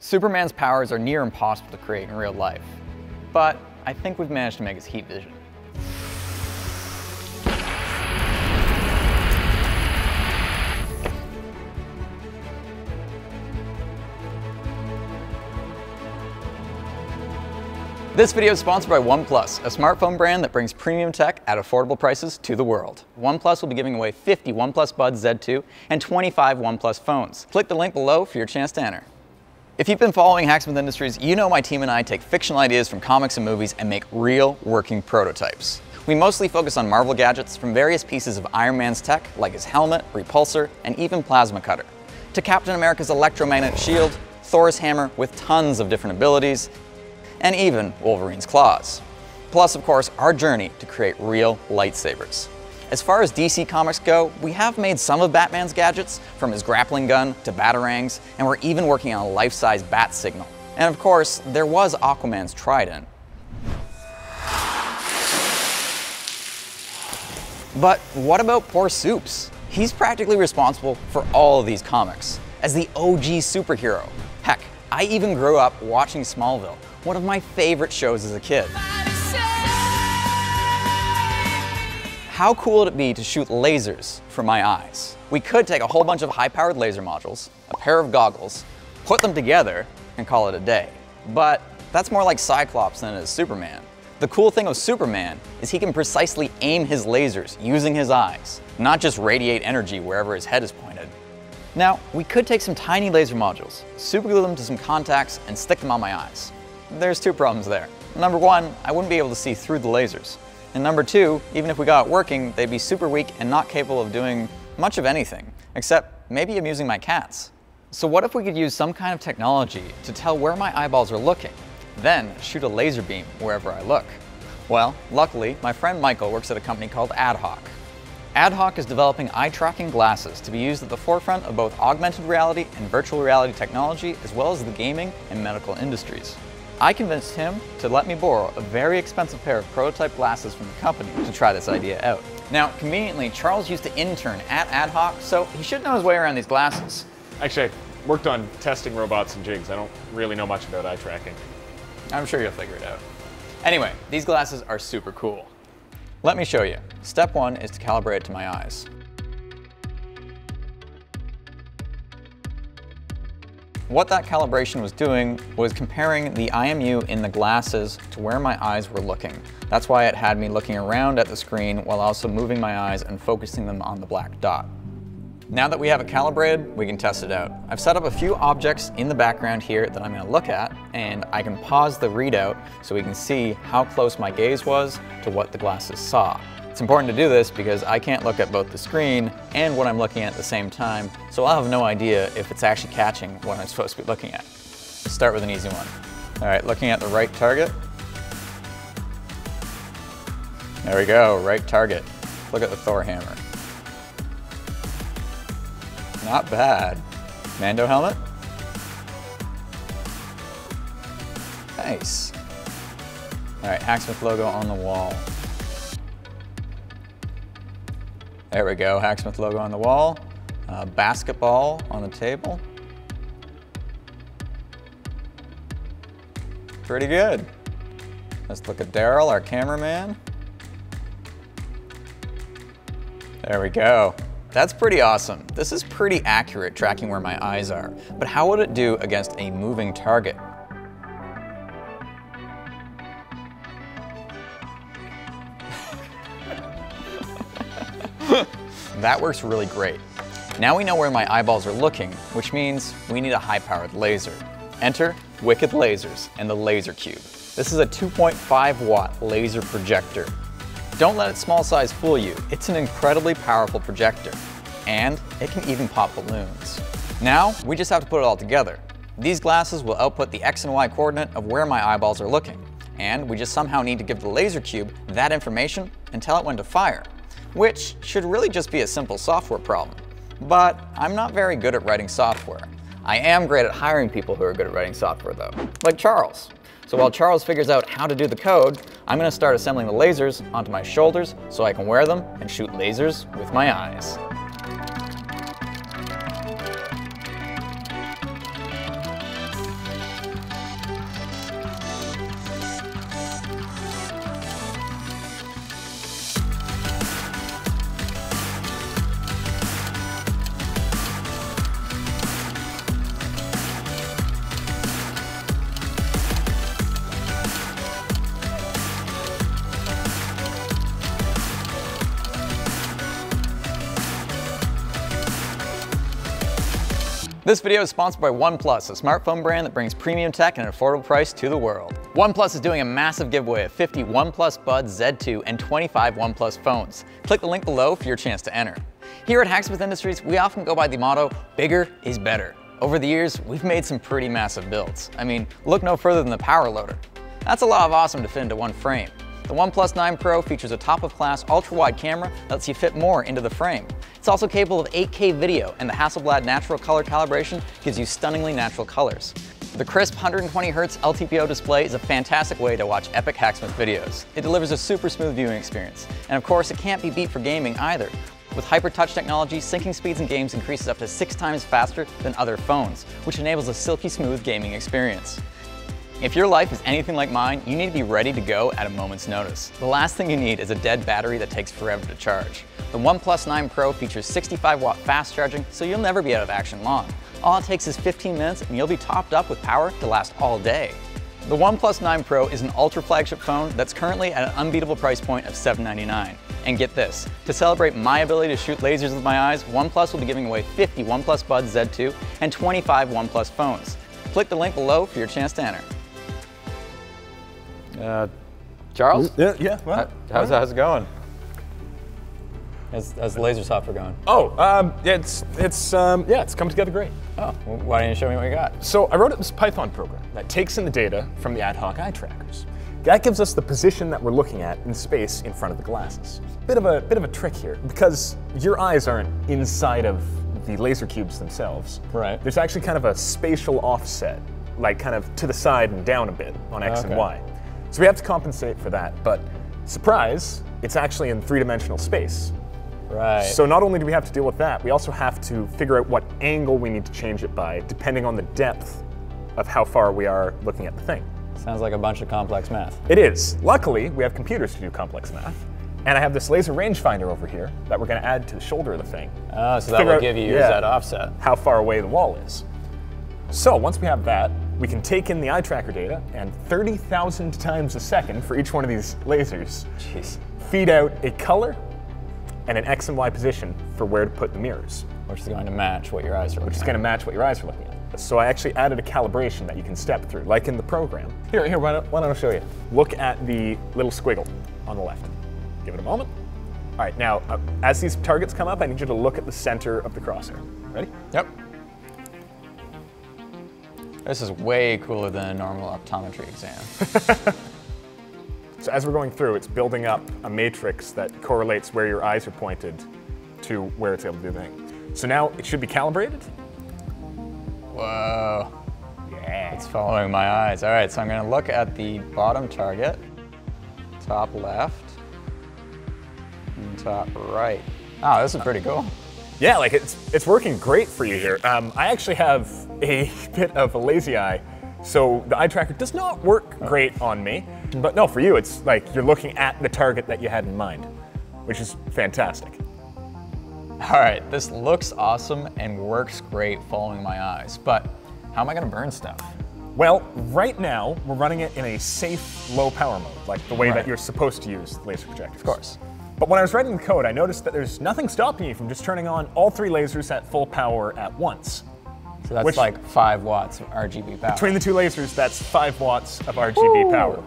Superman's powers are near impossible to create in real life, but I think we've managed to make his heat vision. This video is sponsored by OnePlus, a smartphone brand that brings premium tech at affordable prices to the world. OnePlus will be giving away 50 OnePlus Buds Z2 and 25 OnePlus phones. Click the link below for your chance to enter. If you've been following Hacksmith Industries, you know my team and I take fictional ideas from comics and movies and make real working prototypes. We mostly focus on Marvel gadgets, from various pieces of Iron Man's tech, like his helmet, repulsor, and even plasma cutter, to Captain America's electromagnetic shield, Thor's hammer with tons of different abilities, and even Wolverine's claws. Plus, of course, our journey to create real lightsabers. As far as DC comics go, we have made some of Batman's gadgets, from his grappling gun to batarangs, and we're even working on a life-size bat signal. And of course, there was Aquaman's trident. But what about poor Supes? He's practically responsible for all of these comics, as the OG superhero. Heck, I even grew up watching Smallville, one of my favorite shows as a kid. How cool would it be to shoot lasers from my eyes? We could take a whole bunch of high-powered laser modules, a pair of goggles, put them together, and call it a day. But that's more like Cyclops than it is Superman. The cool thing with Superman is he can precisely aim his lasers using his eyes, not just radiate energy wherever his head is pointed. Now, we could take some tiny laser modules, superglue them to some contacts, and stick them on my eyes. There's two problems there. Number one, I wouldn't be able to see through the lasers. And number two, even if we got it working, they'd be super weak and not capable of doing much of anything, except maybe amusing my cats. So what if we could use some kind of technology to tell where my eyeballs are looking, then shoot a laser beam wherever I look? Well, luckily, my friend Michael works at a company called AdHawk. AdHawk is developing eye-tracking glasses to be used at the forefront of both augmented reality and virtual reality technology, as well as the gaming and medical industries. I convinced him to let me borrow a very expensive pair of prototype glasses from the company to try this idea out. Now, conveniently, Charles used to intern at AdHawk, so he should know his way around these glasses. Actually, I worked on testing robots and jigs. I don't really know much about eye tracking. I'm sure you'll figure it out. Anyway, these glasses are super cool. Let me show you. Step one is to calibrate it to my eyes. What that calibration was doing was comparing the IMU in the glasses to where my eyes were looking. That's why it had me looking around at the screen while also moving my eyes and focusing them on the black dot. Now that we have it calibrated, we can test it out. I've set up a few objects in the background here that I'm going to look at, and I can pause the readout so we can see how close my gaze was to what the glasses saw. It's important to do this because I can't look at both the screen and what I'm looking at the same time, so I'll have no idea if it's actually catching what I'm supposed to be looking at. Let's start with an easy one. All right, looking at the right target. There we go, right target. Look at the Thor hammer. Not bad. Mando helmet. Nice. All right, Hacksmith logo on the wall. There we go, Hacksmith logo on the wall, basketball on the table. Pretty good. Let's look at Daryl, our cameraman. There we go. That's pretty awesome. This is pretty accurate tracking where my eyes are, but how would it do against a moving target? That works really great. Now we know where my eyeballs are looking, which means we need a high-powered laser. Enter Wicked Lasers and the Laser Cube. This is a 2.5-watt laser projector. Don't let its small size fool you. It's an incredibly powerful projector, and it can even pop balloons. Now, we just have to put it all together. These glasses will output the X and Y coordinate of where my eyeballs are looking, and we just somehow need to give the Laser Cube that information and tell it when to fire, which should really just be a simple software problem. But I'm not very good at writing software. I am great at hiring people who are good at writing software though, like Charles. So while Charles figures out how to do the code, I'm going to start assembling the lasers onto my shoulders so I can wear them and shoot lasers with my eyes. This video is sponsored by OnePlus, a smartphone brand that brings premium tech at an affordable price to the world. OnePlus is doing a massive giveaway of 50 OnePlus Buds Z2 and 25 OnePlus phones. Click the link below for your chance to enter. Here at Hacksmith Industries, we often go by the motto, bigger is better. Over the years, we've made some pretty massive builds. I mean, look no further than the power loader. That's a lot of awesome to fit into one frame. The OnePlus 9 Pro features a top-of-class ultra-wide camera that lets you fit more into the frame. It's also capable of 8K video, and the Hasselblad natural color calibration gives you stunningly natural colors. The crisp 120Hz LTPO display is a fantastic way to watch epic Hacksmith videos. It delivers a super smooth viewing experience. And of course, it can't be beat for gaming either. With HyperTouch technology, syncing speeds in games increases up to 6 times faster than other phones, which enables a silky smooth gaming experience. If your life is anything like mine, you need to be ready to go at a moment's notice. The last thing you need is a dead battery that takes forever to charge. The OnePlus 9 Pro features 65-watt fast charging, so you'll never be out of action long. All it takes is 15 minutes and you'll be topped up with power to last all day. The OnePlus 9 Pro is an ultra flagship phone that's currently at an unbeatable price point of $799. And get this, to celebrate my ability to shoot lasers with my eyes, OnePlus will be giving away 50 OnePlus Buds Z2 and 25 OnePlus phones. Click the link below for your chance to enter. Charles? Yeah. Well, how's it going? How's the laser software going? Oh, it's come together great. Oh, well, why don't you show me what you got? So I wrote this Python program that takes in the data from the AdHawk eye trackers. That gives us the position that we're looking at in space in front of the glasses. Bit of a trick here, because your eyes aren't inside of the laser cubes themselves. Right. There's actually kind of a spatial offset, like kind of to the side and down a bit on X and Y. So we have to compensate for that, but surprise, it's actually in three-dimensional space. Right. So not only do we have to deal with that, we also have to figure out what angle we need to change it by, depending on the depth of how far we are looking at the thing. Sounds like a bunch of complex math. It is. Luckily, we have computers to do complex math. And I have this laser rangefinder over here that we're going to add to the shoulder of the thing. Oh, so that will give you that offset. How far away the wall is. So once we have that, we can take in the eye tracker data and 30,000 times a second for each one of these lasers, feed out a color and an X and Y position for where to put the mirrors. Which is going to match what your eyes are looking at. So I actually added a calibration that you can step through, like in the program. Here, why don't I show you? Look at the little squiggle on the left. Give it a moment. All right, now, as these targets come up, I need you to look at the center of the crosshair. Ready? Yep. This is way cooler than a normal optometry exam. So as we're going through, it's building up a matrix that correlates where your eyes are pointed to where it's able to do the thing. So now it should be calibrated. Whoa. Yeah. It's following my eyes. All right, so I'm going to look at the bottom target, top left, and top right. Oh, this is pretty cool. Yeah, like it's working great for you here. I actually have a bit of a lazy eye, so the eye tracker does not work great on me. But no, for you, it's like you're looking at the target that you had in mind, which is fantastic. All right, this looks awesome and works great following my eyes, but how am I gonna burn stuff? Well, right now, we're running it in a safe, low power mode, like the way that you're supposed to use laser projectors. Of course. But when I was writing the code, I noticed that there's nothing stopping you from just turning on all 3 lasers at full power at once. So that's like 5 watts of RGB power. Between the 2 lasers, that's 5 watts of RGB power.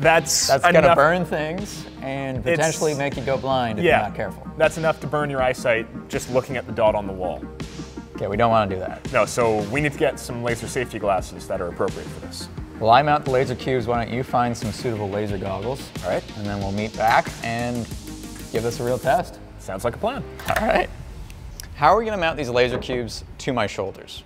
That's going to burn things and potentially make you go blind if you're not careful. That's enough to burn your eyesight just looking at the dot on the wall. Okay, we don't want to do that. No, so we need to get some laser safety glasses that are appropriate for this. Well, I mount the laser cubes. Why don't you find some suitable laser goggles? All right. And then we'll meet back and give this a real test. Sounds like a plan. All right. How are we going to mount these laser cubes to my shoulders?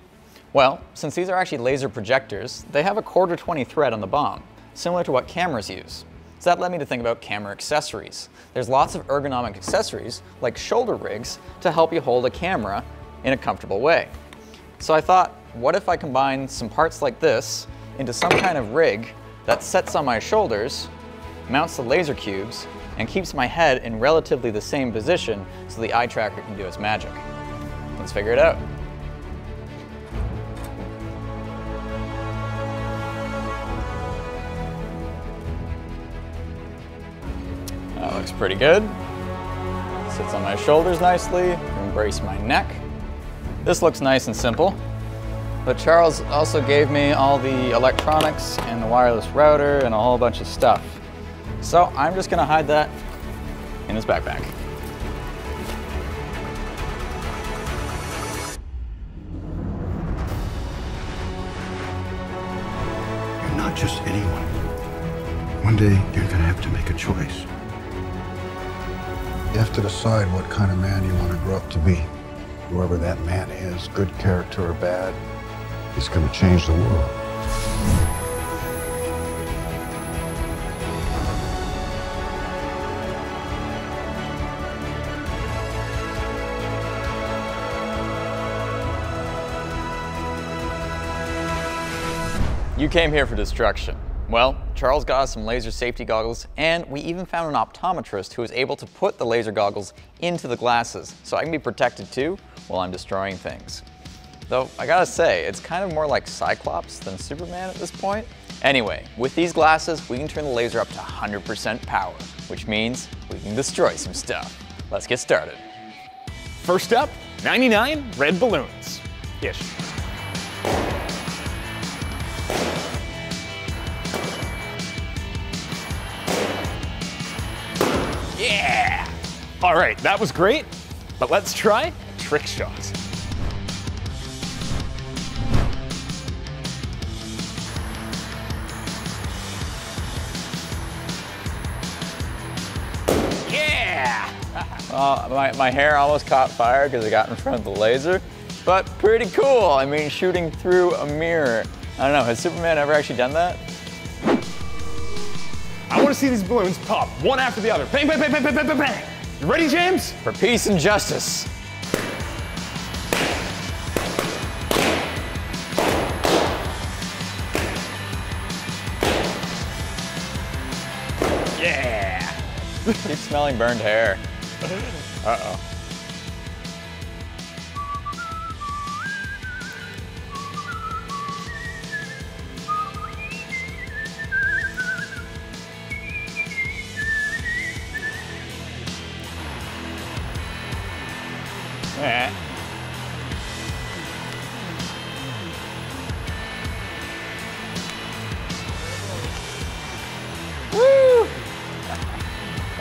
Well, since these are actually laser projectors, they have a 1/4-20 thread on the bottom, similar to what cameras use. So that led me to think about camera accessories. There's lots of ergonomic accessories, like shoulder rigs, to help you hold a camera in a comfortable way. So I thought, what if I combine some parts like this into some kind of rig that sets on my shoulders, mounts the laser cubes, and keeps my head in relatively the same position so the eye tracker can do its magic. Let's figure it out. That looks pretty good. Sits on my shoulders nicely, embrace my neck. This looks nice and simple. But Charles also gave me all the electronics and the wireless router and a whole bunch of stuff. So I'm just gonna hide that in his backpack. You're not just anyone. One day you're gonna have to make a choice. You have to decide what kind of man you want to grow up to be. Whoever that man is, good character or bad, is going to change the world. You came here for destruction. Well, Charles got us some laser safety goggles, and we even found an optometrist who was able to put the laser goggles into the glasses, so I can be protected too while I'm destroying things. Though, I gotta say, it's kind of more like Cyclops than Superman at this point. Anyway, with these glasses, we can turn the laser up to 100% power, which means we can destroy some stuff. Let's get started. First up, 99 red balloons-ish. Yeah! All right, that was great, but let's try a trick shot. Yeah! My hair almost caught fire because it got in front of the laser, but pretty cool. I mean, shooting through a mirror. I don't know, has Superman ever actually done that? I want to see these balloons pop, one after the other. Bang, bang, bang, bang, bang, bang, bang. You ready, James? For peace and justice. Yeah. Keep smelling burned hair. Uh-oh.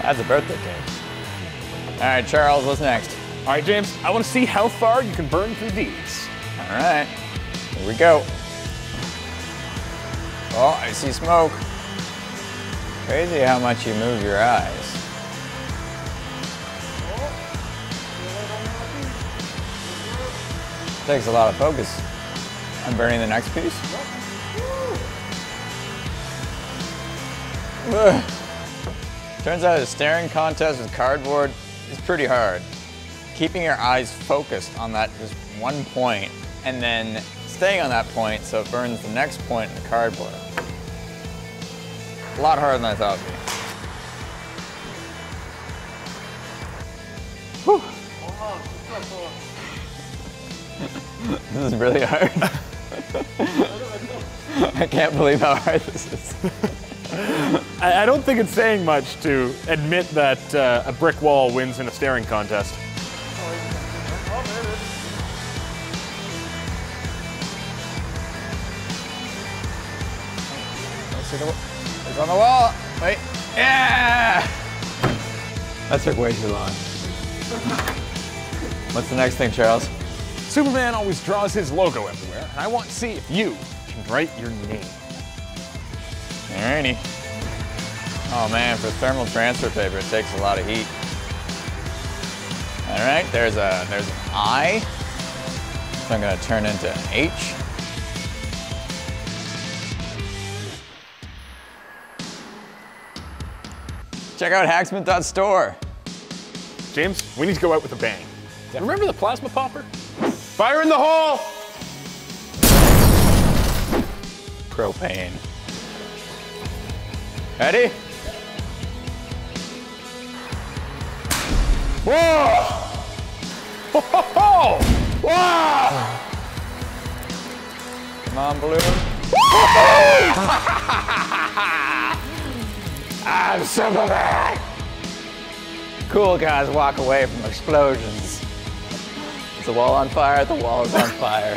That's a birthday cake. All right, Charles, what's next? All right, James, I want to see how far you can burn through these. All right, here we go. Oh, I see smoke. Crazy how much you move your eyes. Takes a lot of focus. I'm burning the next piece. Ugh. Turns out a staring contest with cardboard is pretty hard. Keeping your eyes focused on that just one point and then staying on that point so it burns the next point in the cardboard. A lot harder than I thought it would be. Whew. This is really hard. I can't believe how hard this is. I don't think it's saying much to admit that a brick wall wins in a staring contest. It's on the wall. Wait. Yeah! That took way too long. What's the next thing, Charles? Superman always draws his logo everywhere, and I want to see if you can write your name. Alrighty. Oh man, for thermal transfer paper, it takes a lot of heat. All right, there's an I. So I'm gonna turn into an H. Check out Hacksmith.store. James, we need to go out with a bang. Remember the plasma popper? Fire in the hole! Propane. Ready? Whoa! Ho, ho, ho! Whoa! Come on, balloon. I'm Superman! Cool guys walk away from explosions. It's the wall on fire, the wall is on fire.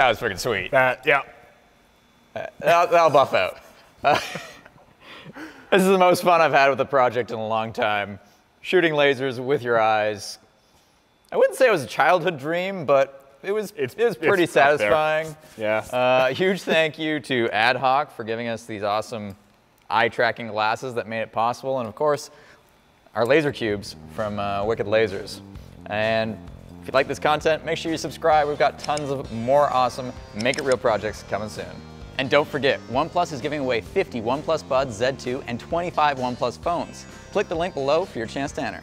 That was freaking sweet. Yeah. That'll buff out. This is the most fun I've had with the project in a long time. Shooting lasers with your eyes. I wouldn't say it was a childhood dream, but it was pretty satisfying. Yeah. Huge thank you to AdHawk for giving us these awesome eye-tracking glasses that made it possible, and of course, our laser cubes from Wicked Lasers. And if you like this content, make sure you subscribe. We've got tons of more awesome Make It Real projects coming soon. And don't forget, OnePlus is giving away 50 OnePlus Buds Z2 and 25 OnePlus phones. Click the link below for your chance to enter.